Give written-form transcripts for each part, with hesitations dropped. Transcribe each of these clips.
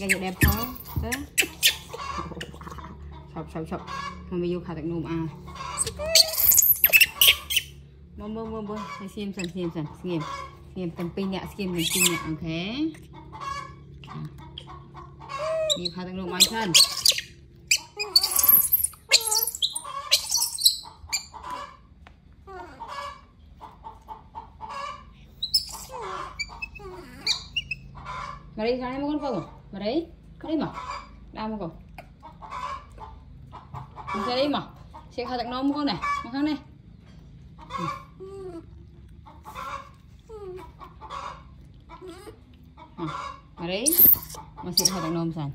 ยังอยู่แดบเขาเออชอบมันไปอยู่ขาตักนมอ่ะบ่เสียมเป็นปีเนี่ยเสียมเป็นปีเนี่ยโอเคมีขาตักนมมันขึ้นมาดิฉันให้มาคนฟังก่อนมาดิมาได้มาก่อนมาดิมาเสียขาตักนมมาคนไหนมาข้างนี้มาดิมาเสียขาตักนมสัน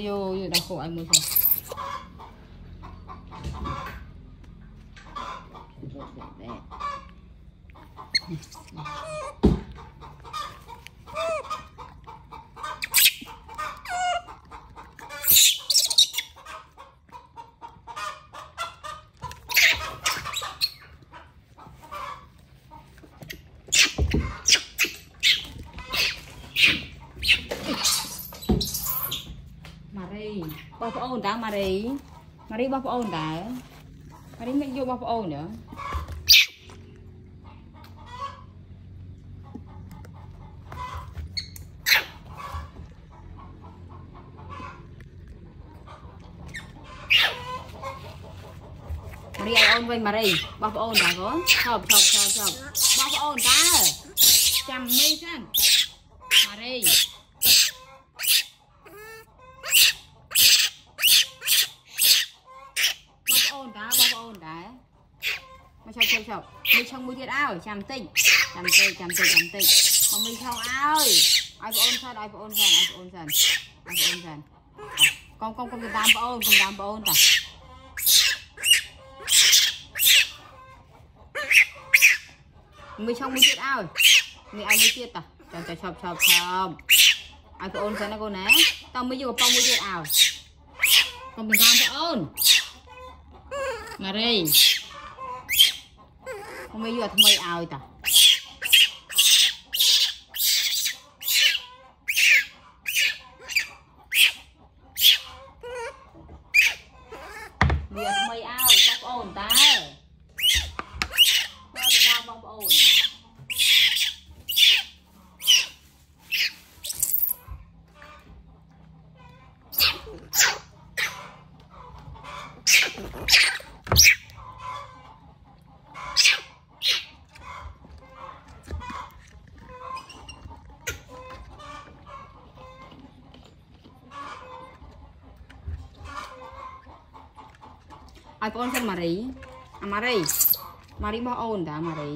อยู่ดักโขไอ้มือสันบอกพ่อโอนได้มารีบอกพ่อโอนได้มารีไม่ยอมบอกพ่อโอนเนอะมารีเอาโอนไปมารีบอกพ่อโอนได้ก็ชอบบอกพ่อโอนได้จำไม่ใช่มารีไม่ชงมือเทียดอ้าวจำติ่งพอไม่ชงอ้าวไอโฟนสันกองจะตามโฟนจ้ะไม่ชงมือเทียดอ้าวมีไอมือเทียดต่อจะชอบไอโฟนสันนะกูนะต้องไม่อยู่กับปองมือเทียดอ้าวกองเป็นตามโฟนมาดิไม่อยู่ทำไมเอาอีกต่ออยู่ทำไมเอาจับโอนตาบ้าเป็นดาวบ้าโอนไอโฟนสันมารีบอกโอนด่ามารี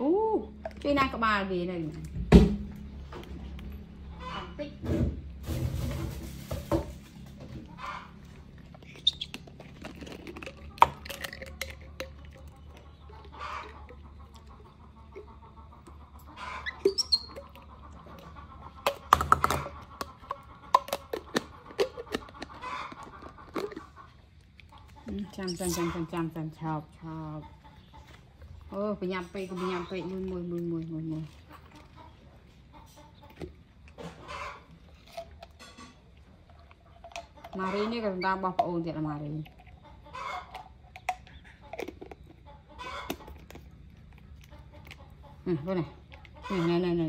อู้ช่วยนางกระบาลวีเลยจำชอบโอ้พยายามไปมวยมารีนี่ก็ตามบอกโอนเดี๋ยวมารีไปไหนนี่